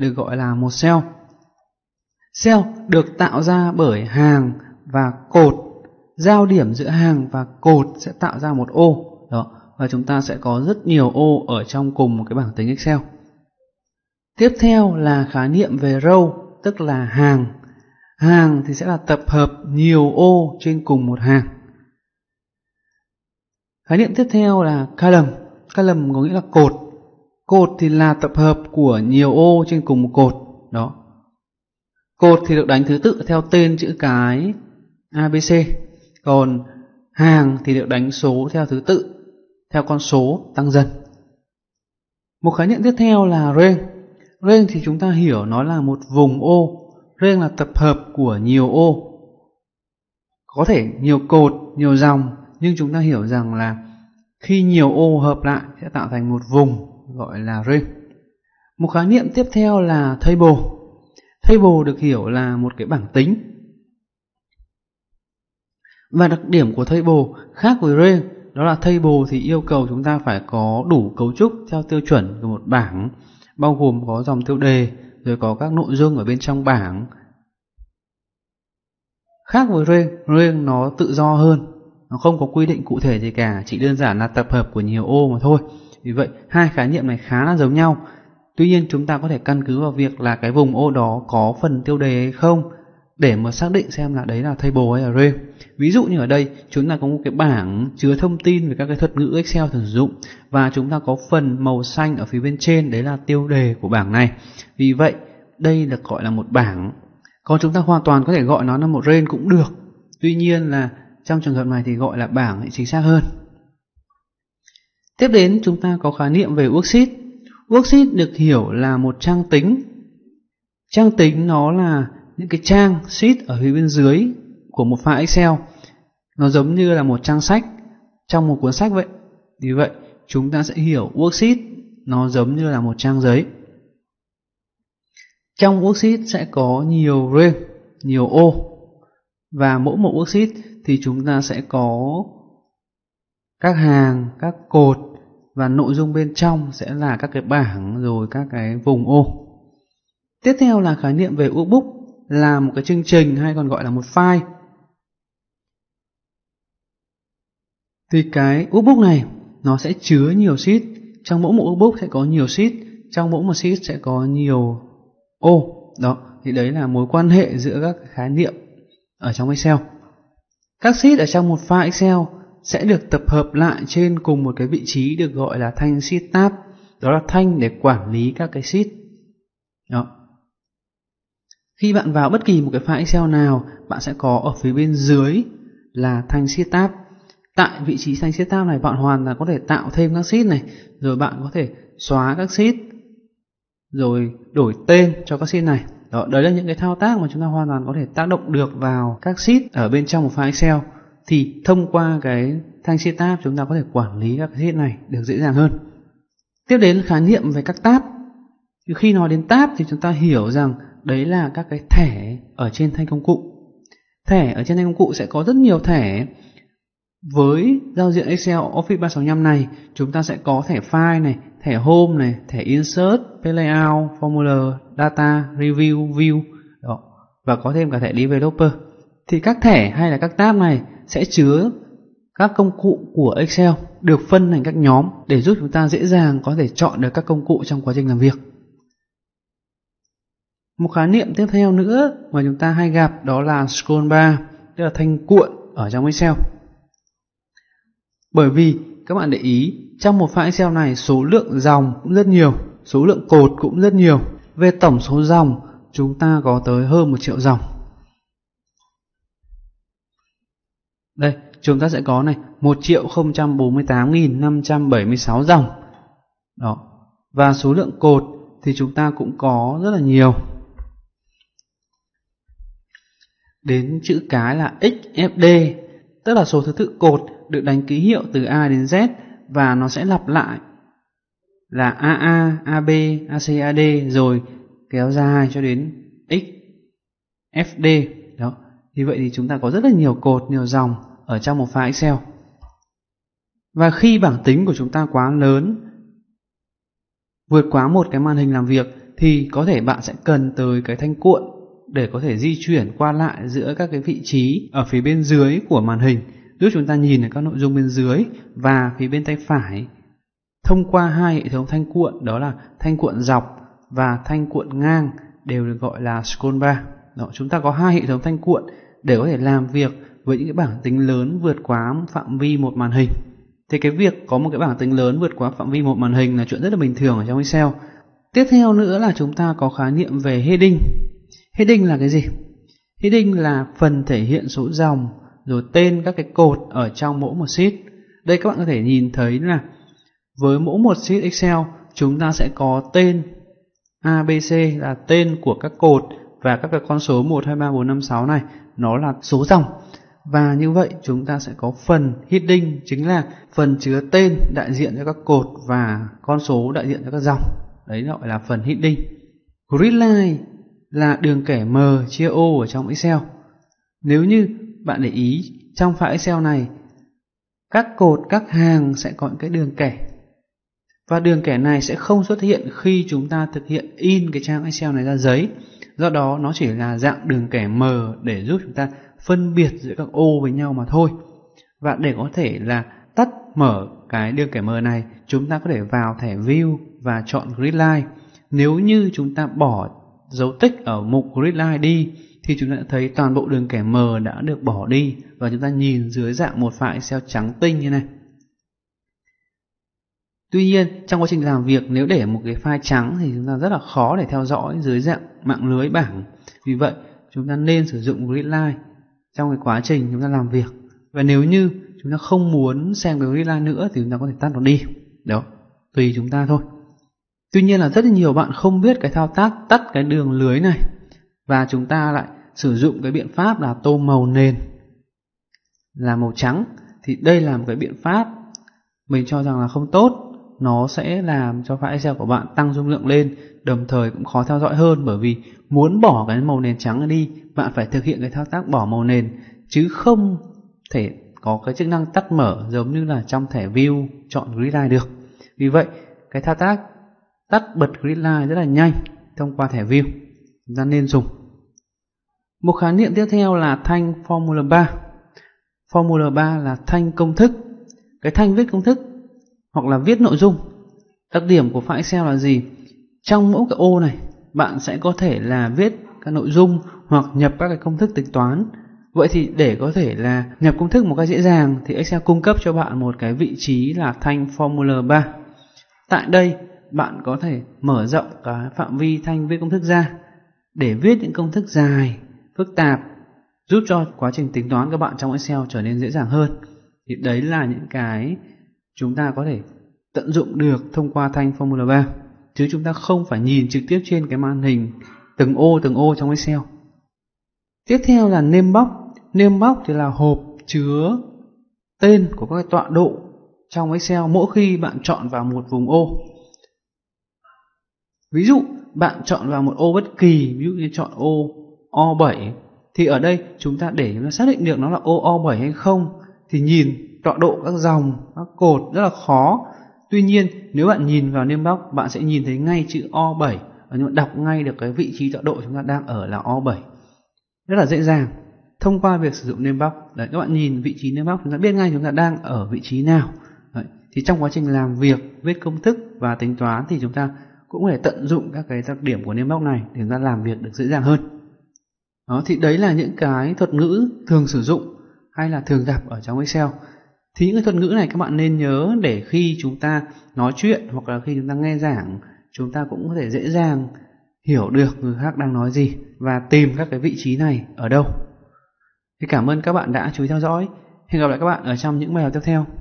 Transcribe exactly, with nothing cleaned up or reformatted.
được gọi là một cell. Cell được tạo ra bởi hàng và cột. Giao điểm giữa hàng và cột sẽ tạo ra một ô. Đó. Và chúng ta sẽ có rất nhiều ô ở trong cùng một cái bảng tính Excel. Tiếp theo là khái niệm về row, tức là hàng. Hàng thì sẽ là tập hợp nhiều ô trên cùng một hàng. Khái niệm tiếp theo là column. Column có nghĩa là cột. Cột thì là tập hợp của nhiều ô trên cùng một cột. Đó. Cột thì được đánh thứ tự theo tên chữ cái a bê xê. Còn hàng thì được đánh số theo thứ tự, theo con số tăng dần. Một khái niệm tiếp theo là range. Range thì chúng ta hiểu nó là một vùng ô. Range là tập hợp của nhiều ô. Có thể nhiều cột, nhiều dòng, nhưng chúng ta hiểu rằng là khi nhiều ô hợp lại sẽ tạo thành một vùng gọi là range. Một khái niệm tiếp theo là table. Table được hiểu là một cái bảng tính. Và đặc điểm của table khác với range đó là table thì yêu cầu chúng ta phải có đủ cấu trúc theo tiêu chuẩn của một bảng, bao gồm có dòng tiêu đề, rồi có các nội dung ở bên trong bảng. Khác với range, range nó tự do hơn, nó không có quy định cụ thể gì cả, chỉ đơn giản là tập hợp của nhiều ô mà thôi. Vì vậy, hai khái niệm này khá là giống nhau. Tuy nhiên, chúng ta có thể căn cứ vào việc là cái vùng ô đó có phần tiêu đề hay không để mà xác định xem là đấy là table hay là range. Ví dụ như ở đây, chúng ta có một cái bảng chứa thông tin về các cái thuật ngữ Excel thường dụng, và chúng ta có phần màu xanh ở phía bên trên, đấy là tiêu đề của bảng này. Vì vậy, đây được gọi là một bảng. Còn chúng ta hoàn toàn có thể gọi nó là một range cũng được. Tuy nhiên là trong trường hợp này thì gọi là bảng chính xác hơn. Tiếp đến chúng ta có khái niệm về worksheet. Worksheet được hiểu là một trang tính. Trang tính nó là những cái trang sheet ở phía bên dưới của một file Excel. Nó giống như là một trang sách trong một cuốn sách vậy. Vì vậy chúng ta sẽ hiểu worksheet nó giống như là một trang giấy. Trong worksheet sẽ có nhiều range, nhiều ô. Và mỗi một worksheet thì chúng ta sẽ có các hàng, các cột, và nội dung bên trong sẽ là các cái bảng rồi các cái vùng ô. Tiếp theo là khái niệm về workbook, là một cái chương trình hay còn gọi là một file. Thì cái workbook này nó sẽ chứa nhiều sheet. Trong mỗi một workbook sẽ có nhiều sheet, trong mỗi một sheet sẽ có nhiều ô. Đó, thì đấy là mối quan hệ giữa các khái niệm ở trong Excel. Các sheet ở trong một file Excel sẽ được tập hợp lại trên cùng một cái vị trí được gọi là thanh sheet tab. Đó là thanh để quản lý các cái sheet. Đó. Khi bạn vào bất kỳ một cái file Excel nào, bạn sẽ có ở phía bên dưới là thanh sheet tab. Tại vị trí thanh sheet tab này, bạn hoàn toàn có thể tạo thêm các sheet này, rồi bạn có thể xóa các sheet, rồi đổi tên cho các sheet này. Đó, đấy là những cái thao tác mà chúng ta hoàn toàn có thể tác động được vào các sheet ở bên trong một file Excel. Thì thông qua cái thanh sheet tab, chúng ta có thể quản lý các sheet này được dễ dàng hơn. Tiếp đến khái niệm về các tab. Khi nói đến tab thì chúng ta hiểu rằng đấy là các cái thẻ ở trên thanh công cụ. Thẻ ở trên thanh công cụ sẽ có rất nhiều thẻ. Với giao diện Excel Office ba sáu năm này, chúng ta sẽ có thẻ file này, thẻ home này, thẻ insert, page layout, formula, data, review, view. Đó. Và có thêm cả thẻ developer. Thì các thẻ hay là các tab này sẽ chứa các công cụ của Excel được phân thành các nhóm để giúp chúng ta dễ dàng có thể chọn được các công cụ trong quá trình làm việc. Một khái niệm tiếp theo nữa mà chúng ta hay gặp đó là scroll bar, tức là thanh cuộn ở trong Excel. Bởi vì các bạn để ý, trong một file Excel này số lượng dòng cũng rất nhiều, số lượng cột cũng rất nhiều. Về tổng số dòng, chúng ta có tới hơn một triệu dòng. Đây, chúng ta sẽ có này một triệu không trăm bốn mươi tám nghìn năm trăm bảy mươi sáu dòng. Đó. Và số lượng cột thì chúng ta cũng có rất là nhiều. Đến chữ cái là ích ép đê, tức là số thứ tự cột được đánh ký hiệu từ A đến Z, và nó sẽ lặp lại là a a, a bê, a xê, a đê rồi kéo dài cho đến ích ép đê. Đó. Như vậy thì chúng ta có rất là nhiều cột, nhiều dòng ở trong một file Excel. Và khi bảng tính của chúng ta quá lớn, vượt quá một cái màn hình làm việc, thì có thể bạn sẽ cần tới cái thanh cuộn để có thể di chuyển qua lại giữa các cái vị trí ở phía bên dưới của màn hình, giúp chúng ta nhìn được các nội dung bên dưới và phía bên tay phải thông qua hai hệ thống thanh cuộn, đó là thanh cuộn dọc và thanh cuộn ngang, đều được gọi là scroll bar. Đó, chúng ta có hai hệ thống thanh cuộn để có thể làm việc với những cái bảng tính lớn vượt quá phạm vi một màn hình. Thì cái việc có một cái bảng tính lớn vượt quá phạm vi một màn hình là chuyện rất là bình thường ở trong Excel. Tiếp theo nữa là chúng ta có khái niệm về heading. Heading là cái gì? Heading là phần thể hiện số dòng rồi tên các cái cột ở trong mỗi một sheet. Đây các bạn có thể nhìn thấy là với mỗi một sheet Excel chúng ta sẽ có tên a bê xê là tên của các cột, và các cái con số một, hai, ba, bốn, năm, sáu này nó là số dòng. Và như vậy chúng ta sẽ có phần heading, chính là phần chứa tên đại diện cho các cột và con số đại diện cho các dòng. Đấy gọi là phần heading. Grid line là đường kẻ mờ chia ô ở trong Excel. Nếu như bạn để ý trong file Excel này, các cột, các hàng sẽ có những cái đường kẻ. Và đường kẻ này sẽ không xuất hiện khi chúng ta thực hiện in cái trang Excel này ra giấy. Do đó nó chỉ là dạng đường kẻ mờ để giúp chúng ta phân biệt giữa các ô với nhau mà thôi. Và để có thể là tắt mở cái đường kẻ mờ này, chúng ta có thể vào thẻ View và chọn Grid Line. Nếu như chúng ta bỏ dấu tích ở mục Grid Line đi thì chúng ta đã thấy toàn bộ đường kẻ mờ đã được bỏ đi, và chúng ta nhìn dưới dạng một file Excel trắng tinh như này. Tuy nhiên trong quá trình làm việc, nếu để một cái file trắng thì chúng ta rất là khó để theo dõi dưới dạng mạng lưới bảng. Vì vậy chúng ta nên sử dụng Grid Line trong cái quá trình chúng ta làm việc. Và nếu như chúng ta không muốn xem cái Grid Line nữa thì chúng ta có thể tắt nó đi. Đó, tùy chúng ta thôi. Tuy nhiên là rất nhiều bạn không biết cái thao tác tắt cái đường lưới này, và chúng ta lại sử dụng cái biện pháp là tô màu nền là màu trắng. Thì đây là một cái biện pháp mình cho rằng là không tốt. Nó sẽ làm cho file Excel của bạn tăng dung lượng lên, đồng thời cũng khó theo dõi hơn, bởi vì muốn bỏ cái màu nền trắng đi, bạn phải thực hiện cái thao tác bỏ màu nền, chứ không thể có cái chức năng tắt mở giống như là trong thẻ View chọn Grid Line được. Vì vậy cái thao tác tắt bật Grid Line rất là nhanh thông qua thẻ View, chúng ta nên dùng. Một khái niệm tiếp theo là thanh Formula Bar. Formula Bar là thanh công thức. Cái thanh viết công thức hoặc là viết nội dung. Đặc điểm của file Excel là gì? Trong mỗi cái ô này bạn sẽ có thể là viết các nội dung hoặc nhập các cái công thức tính toán. Vậy thì để có thể là nhập công thức một cách dễ dàng thì Excel cung cấp cho bạn một cái vị trí là thanh Formula Bar. Tại đây bạn có thể mở rộng cái phạm vi thanh viết công thức ra để viết những công thức dài, phức tạp, giúp cho quá trình tính toán các bạn trong Excel trở nên dễ dàng hơn. Thì đấy là những cái chúng ta có thể tận dụng được thông qua thanh Formula Bar, chứ chúng ta không phải nhìn trực tiếp trên cái màn hình từng ô từng ô trong Excel. Tiếp theo là name box. Name box thì là hộp chứa tên của các tọa độ trong Excel mỗi khi bạn chọn vào một vùng ô. Ví dụ bạn chọn vào một ô bất kỳ, ví dụ như chọn ô O bảy, thì ở đây chúng ta để chúng ta xác định được nó là ô O bảy hay không thì nhìn tọa độ các dòng, các cột rất là khó. Tuy nhiên nếu bạn nhìn vào name box, bạn sẽ nhìn thấy ngay chữ O bảy, nhưng mà đọc ngay được cái vị trí tọa độ chúng ta đang ở là O bảy, rất là dễ dàng thông qua việc sử dụng name box. Đấy, các bạn nhìn vị trí name box chúng ta biết ngay chúng ta đang ở vị trí nào. Đấy, thì trong quá trình làm việc, viết công thức và tính toán thì chúng ta cũng có thể tận dụng các cái đặc điểm của name box này để chúng ta làm việc được dễ dàng hơn. Đó, thì đấy là những cái thuật ngữ thường sử dụng hay là thường gặp ở trong Excel. Thì những cái thuật ngữ này các bạn nên nhớ để khi chúng ta nói chuyện hoặc là khi chúng ta nghe giảng, chúng ta cũng có thể dễ dàng hiểu được người khác đang nói gì và tìm các cái vị trí này ở đâu. Thì cảm ơn các bạn đã chú ý theo dõi. Hẹn gặp lại các bạn ở trong những bài học tiếp theo.